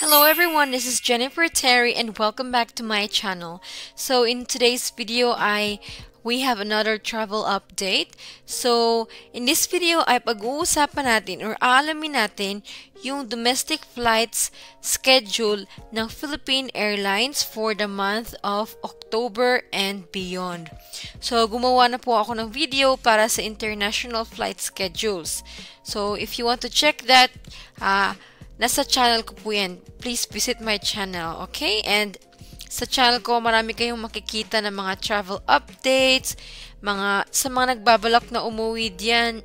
Hello everyone, this is Jennifer Terry and welcome back to my channel. So in today's video, we have another travel update. So in this video ay pag-uusapan natin or aalamin natin yung domestic flights schedule ng Philippine Airlines for the month of October and beyond. So gumawa na po ako ng video para sa international flight schedules. So if you want to check that, nasa channel ko po yan. Please visit my channel, okay? And sa channel ko, marami kayong makikita ng mga travel updates, sa mga nagbabalak na umuwi diyan,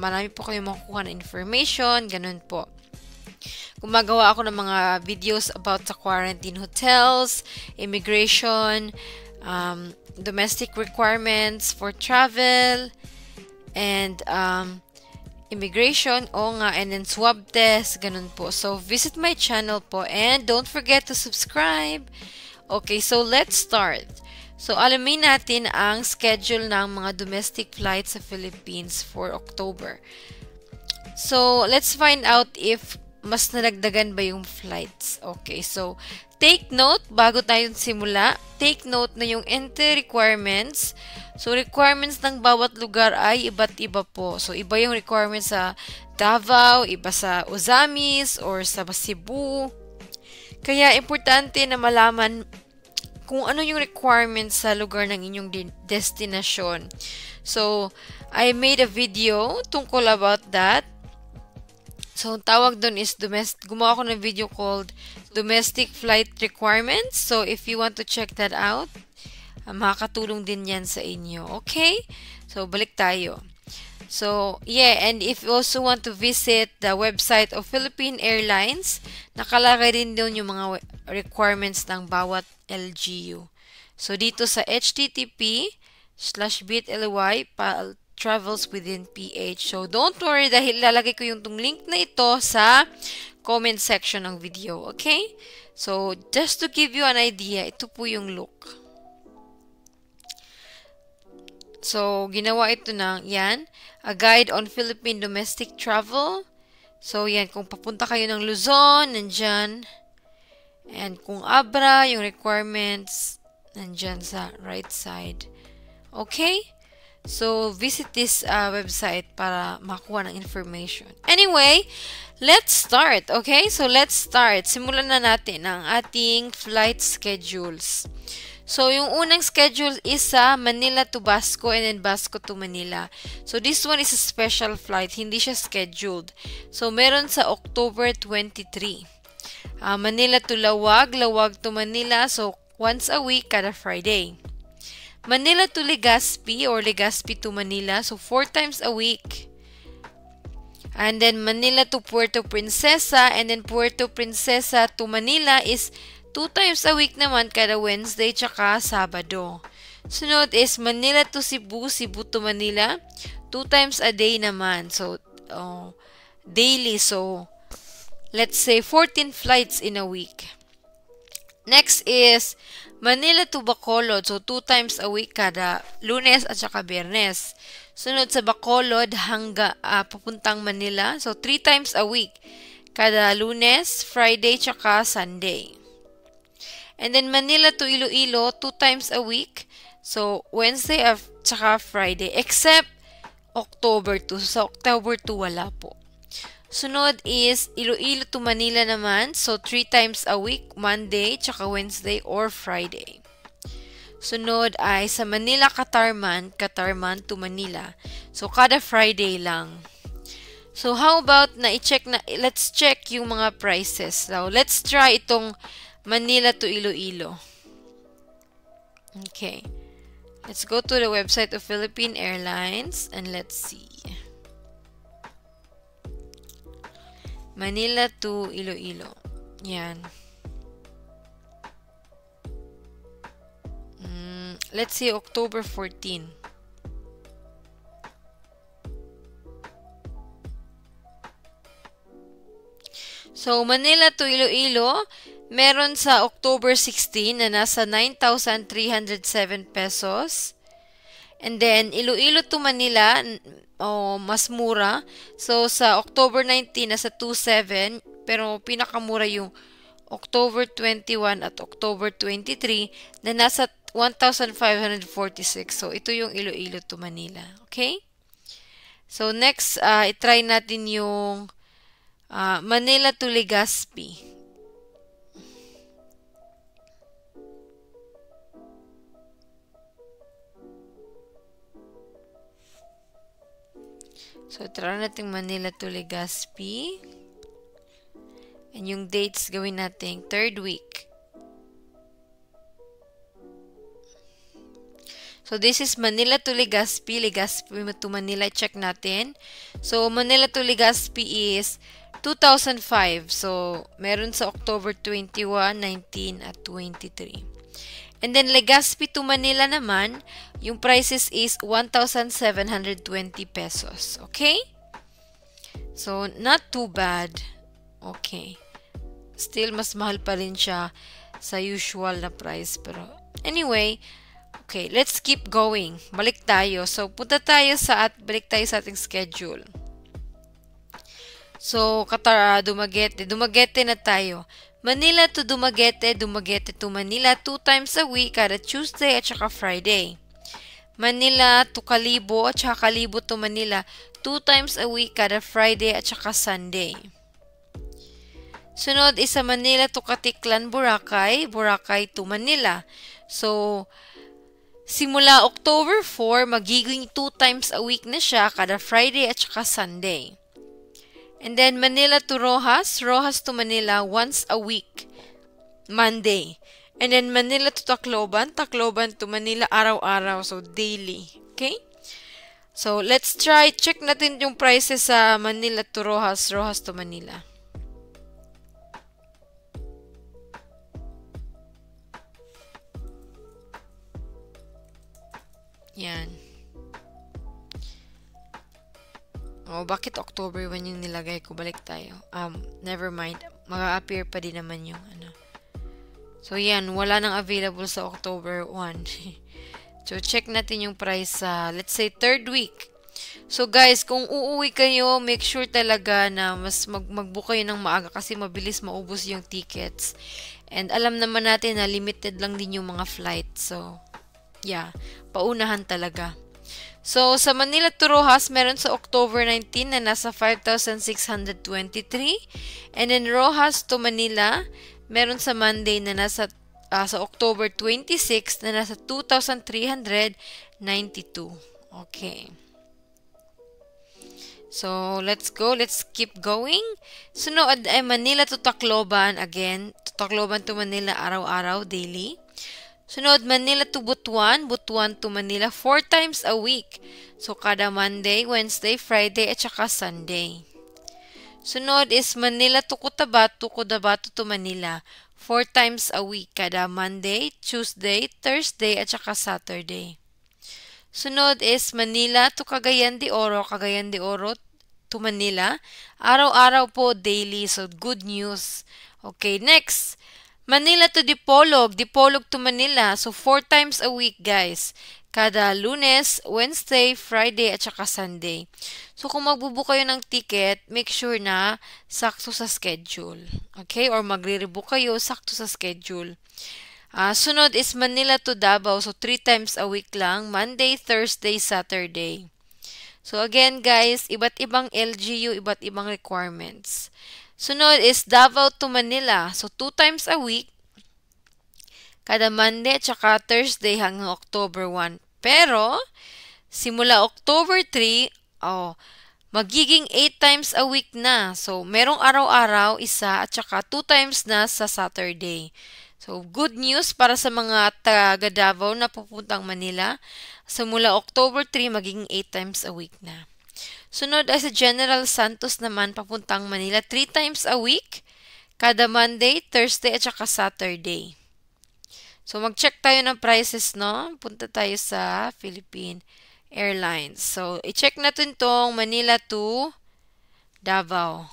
marami po kayong makukuha na information, ganun po. Gumagawa ako ng mga videos about sa quarantine hotels, immigration, domestic requirements for travel, and immigration, o nga, and then swab test, ganun po. So, visit my channel po and don't forget to subscribe. Okay, so let's start. So, alamin natin ang schedule ng mga domestic flights sa Philippines for October. So, let's find out if mas nadagdagan ba yung flights. Okay, so, take note, bago tayo simula, take note na yung entry requirements. So, requirements ng bawat lugar ay iba't iba po. So, iba yung requirements sa Davao, iba sa Ozamis, or sa Cebu. Kaya, importante na malaman kung ano yung requirements sa lugar ng inyong destination. So, I made a video tungkol about that. So, tawag dun is gumawa ako ng video called Domestic Flight Requirements. So, if you want to check that out, makakatulong din yan sa inyo. Okay? So, balik tayo. So, yeah. And if you also want to visit the website of Philippine Airlines, nakalagay rin doon yung mga requirements ng bawat LGU. So, dito sa http://bit.ly/travelswithinph. So, don't worry dahil lalagay ko yung link na ito sa comment section ng video. Okay? So, just to give you an idea, ito po yung look. So, ginawa ito ng, yan, a guide on Philippine domestic travel. So, yan, kung papunta kayo ng Luzon, nandyan. And kung Abra, yung requirements, nandyan sa right side. Okay? So, visit this website para makuha ng information. Anyway, let's start. Okay? So, let's start. Simulan na natin ang ating flight schedules. So, yung unang schedule is sa Manila to Basco and then Basco to Manila. So, this one is a special flight. Hindi siya scheduled. So, meron sa October 23. Manila to Lawag, Lawag to Manila. So, once a week kada Friday. Manila to Legazpi or Legazpi to Manila. So, 4 times a week. And then, Manila to Puerto Princesa and then Puerto Princesa to Manila is 2 times a week naman kada Wednesday tsaka Sabado. Sunod is Manila to Cebu, Cebu to Manila. 2 times a day naman. So, daily. So, let's say 14 flights in a week. Next is Manila to Bacolod. So, 2 times a week kada Lunes at saka Biyernes. Sunod sa Bacolod hanggang papuntang Manila. So, 3 times a week kada Lunes, Friday tsaka Sunday. And then Manila to Iloilo, 2 times a week. So, Wednesday at saka Friday. Except October 2. So, October 2 wala po. Sunod is Iloilo to Manila naman. So, 3 times a week. Monday, tsaka Wednesday or Friday. Sunod ay sa Manila, Katarman. Katarman to Manila. So, kada Friday lang. So, how about let's check yung mga prices. So, let's try itong Manila to Iloilo. Okay. Let's go to the website of Philippine Airlines and let's see. Manila to Iloilo. Yan. Let's see October 14. So, Manila to Iloilo, meron sa October 16 na nasa 9,307 pesos. And then, Iloilo to Manila, mas mura. So, sa October 19, nasa 2,700. Pero, pinakamura yung October 21 at October 23 na nasa 1,546. So, ito yung Iloilo to Manila. Okay? So, next, itry natin yung Manila to Legazpi. So, tara natin Manila to Legazpi. And yung dates gawin natin, third week. So, this is Manila to Legazpi. Legazpi to Manila, check natin. So, Manila to Legazpi is 2005. So, meron sa October 21, 19, at 23. And then, Legazpi to Manila naman, yung prices is 1,720 pesos. Okay? So, not too bad. Okay. Still, mas mahal pa rin siya sa usual na price. Pero, anyway, okay, let's keep going. Balik tayo. So, balik tayo sa ating schedule. So, Dumaguete. Dumaguete na tayo. Manila to Dumaguete, Dumaguete to Manila 2 times a week kada Tuesday at saka Friday. Manila to Kalibo at saka Kalibo to Manila 2 times a week kada Friday at saka Sunday. Sunod is sa Manila to Katiklan, Boracay, Boracay to Manila. So, simula October 4, magiging 2 times a week na siya kada Friday at saka Sunday. And then, Manila to Rojas, Rojas to Manila, once a week, Monday. And then, Manila to Tacloban, Tacloban to Manila, araw-araw, so daily. Okay? So, let's try, check natin yung prices sa Manila to Rojas, Rojas to Manila. Yan. Oh, bakit October 1 yung nilagay ko? Balik tayo. Never mind. Mag-appear pa din naman yung ano. So, yan. Wala nang available sa October 1. So, check natin yung price sa, let's say, third week. So, guys, kung uuwi kayo, make sure talaga na mas mag-book kayo ng maaga kasi mabilis maubos yung tickets. And alam naman natin na limited lang din yung mga flight. So, yeah. Paunahan talaga. So, sa Manila to Rojas, meron sa October 19 na nasa 5,623. And then, Rojas to Manila, meron sa Monday na nasa sa October 26 na nasa 2,392. Okay. So, let's go. Let's keep going. Sunod ay Manila to Tacloban. Again, Tacloban to Manila araw-araw, daily. Sunod, Manila to Butuan, Butuan to Manila 4 times a week. So, kada Monday, Wednesday, Friday, at saka Sunday. Sunod is Manila to Cotabato, Cotabato to Manila 4 times a week. Kada Monday, Tuesday, Thursday, at saka Saturday. Sunod is Manila to Cagayan de Oro to Manila. Araw-araw po, daily. So, good news. Okay, next. Manila to Dipolog, Dipolog to Manila. So, 4 times a week, guys. Kada Lunes, Wednesday, Friday, at saka Sunday. So, kung magbubook kayo ng ticket, make sure na sakto sa schedule. Okay? Or magre-rebook kayo, sakto sa schedule. Sunod is Manila to Davao. So, 3 times a week lang. Monday, Thursday, Saturday. So, again, guys, iba't ibang LGU, iba't ibang requirements. Sunod is Davao to Manila. So, 2 times a week. Kada Monday at saka Thursday hanggang October 1. Pero, simula October 3, magiging 8 times a week na. So, merong araw-araw, isa at saka 2 times na sa Saturday. So, good news para sa mga taga Davao na pupuntang Manila. Simula October 3, magiging 8 times a week na. Sunod ay sa General Santos naman papuntang Manila 3 times a week kada Monday, Thursday at saka Saturday. So mag-check tayo ng prices, no? Punta tayo sa Philippine Airlines. So i-check natin tong Manila to Davao.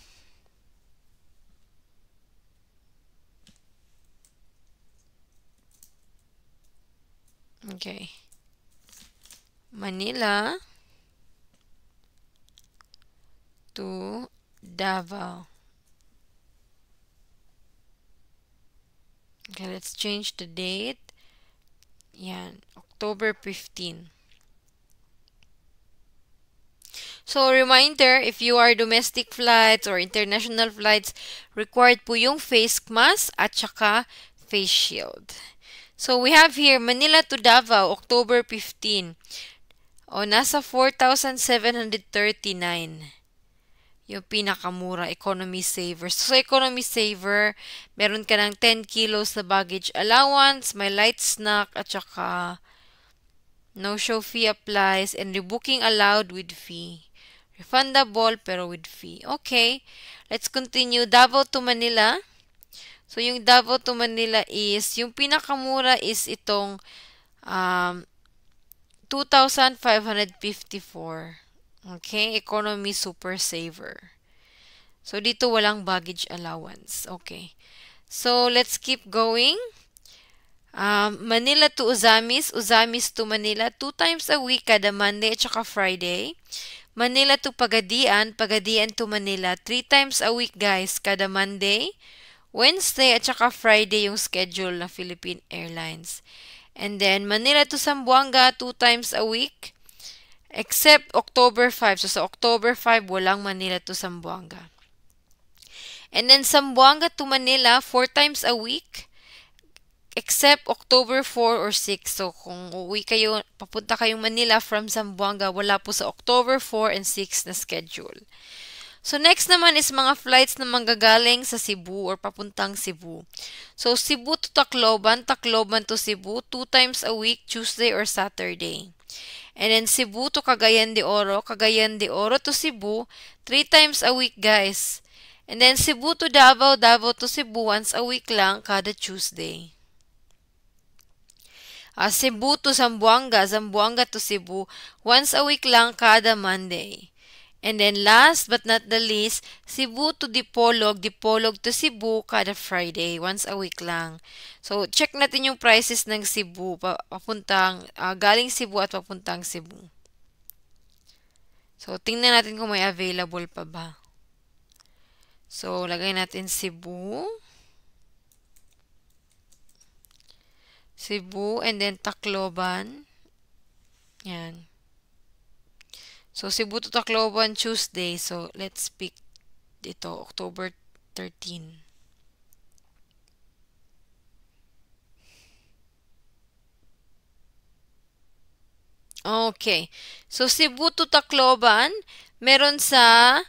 Okay. Manila to Davao. Okay, let's change the date. Yan, October 15. So, reminder, if you are domestic flights or international flights, required po yung face mask at saka face shield. So, we have here Manila to Davao, October 15. O, nasa 4,739. Yung pinakamura, economy saver. So, sa economy saver, meron ka ng 10 kilos na baggage allowance, may light snack, at saka no-show fee applies, and rebooking allowed with fee. Refundable, pero with fee. Okay, let's continue. Davao to Manila. So, yung Davao to Manila is, yung pinakamura is itong 2,554. Okay, economy super saver. So, dito walang baggage allowance. Okay. So, let's keep going. Manila to Ozamis. Ozamis to Manila. 2 times a week, kada Monday at saka Friday. Manila to Pagadian. Pagadian to Manila. 3 times a week, guys. Kada Monday, Wednesday at saka Friday yung schedule na Philippine Airlines. And then, Manila to Zamboanga. 2 times a week. Except October 5. So, sa October 5, walang Manila to Zamboanga. And then, Zamboanga to Manila, 4 times a week. Except October 4 or 6. So, kung uwi kayo, papunta kayong Manila from Zamboanga, wala po sa October 4 and 6 na schedule. So, next naman is mga flights na manggagaling sa Cebu or papuntang Cebu. So, Cebu to Tacloban, Tacloban to Cebu, 2 times a week, Tuesday or Saturday. And then Cebu to Cagayan de Oro to Cebu, 3 times a week, guys. And then Cebu to Davao, Davao to Cebu, once a week lang, kada Tuesday. Cebu to Zamboanga, Zamboanga to Cebu, once a week lang, kada Monday. And then last but not the least, Cebu to Dipolog, Dipolog to Cebu kada Friday, once a week lang. So, check natin yung prices ng Cebu, papuntang, galing Cebu at papuntang Cebu. So, tingnan natin kung may available pa ba. So, lagay natin Cebu. Cebu and then Tacloban. Yan. So, Cebu to Tacloban Tuesday. So, let's pick dito, October 13. Okay. So, Cebu to Tacloban, meron sa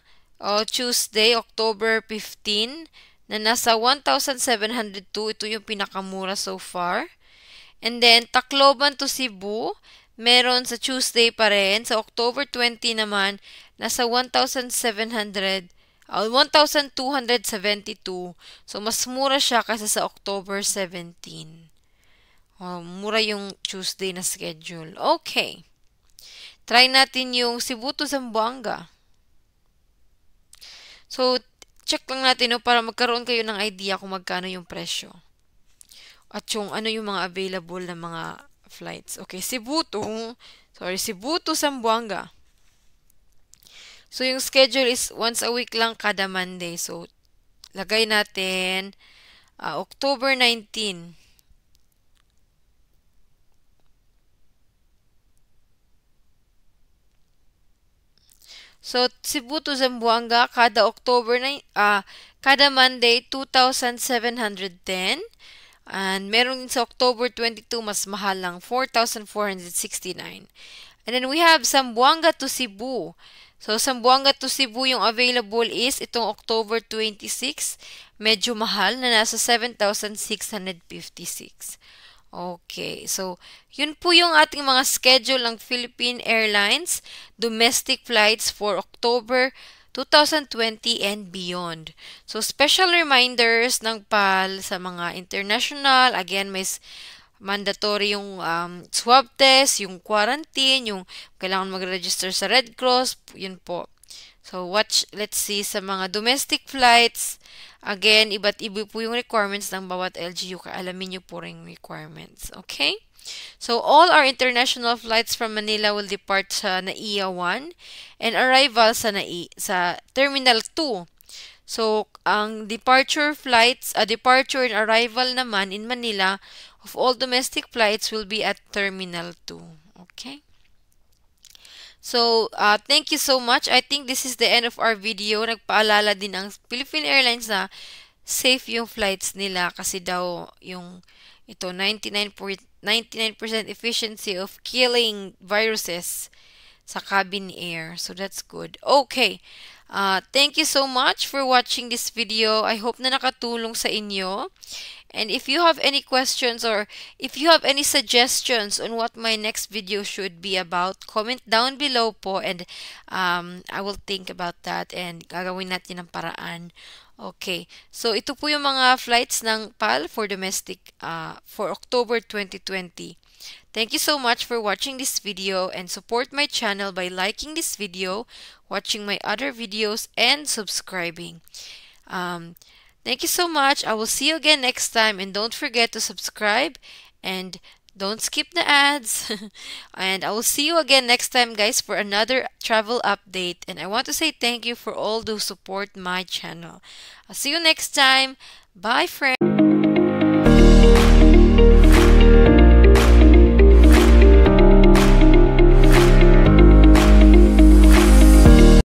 Tuesday, October 15, na nasa 1,702. Ito yung pinakamura so far. And then, Tacloban to Cebu, meron sa Tuesday pa rin. Sa October 20 naman, nasa 1,272. So, mas mura siya kasi sa October 17. Mura yung Tuesday na schedule. Okay. Try natin yung Cebu to Zamboanga. So, check lang natin para magkaroon kayo ng idea kung magkano yung presyo. At yung ano yung mga available na mga flights. Okay, Cebu to Zamboanga. So, yung schedule is once a week lang kada Monday. So, lagay natin October 19. So, Cebu to Zamboanga kada kada Monday 2,710. And meron din sa October 22, mas mahal lang, 4,469. And then we have Zamboanga to Cebu. So, Zamboanga to Cebu, yung available is itong October 26, medyo mahal na nasa 7,656. Okay, so yun po yung ating mga schedule ng Philippine Airlines domestic flights for October 2020 and beyond. So, special reminders ng PAL sa mga international. Again, may mandatory yung swab test, yung quarantine, yung kailangan mag-register sa Red Cross, yun po. So, let's see sa mga domestic flights. Again, iba't iba po yung requirements ng bawat LGU. Alamin nyo po rin requirements. Okay? So, all our international flights from Manila will depart sa NAIA 1 and arrival sa Terminal 2. So, ang departure flights, a departure and arrival naman in Manila of all domestic flights will be at Terminal 2. Okay? So, thank you so much. I think this is the end of our video. Nagpaalala din ang Philippine Airlines na safe yung flights nila kasi daw yung ito 99% efficiency of killing viruses sa cabin air. So, that's good. Okay. Thank you so much for watching this video. I hope na nakatulong sa inyo. And if you have any questions or if you have any suggestions on what my next video should be about, comment down below po and I will think about that and gagawin natin ang paraan. Okay, so ito po yung mga flights ng PAL for domestic for October 2020. Thank you so much for watching this video and support my channel by liking this video, watching my other videos, and subscribing. Thank you so much. I will see you again next time and don't forget to subscribe and don't skip the ads. And I will see you again next time, guys, for another travel update. And I want to say thank you for all who support my channel. I'll see you next time. Bye, friends.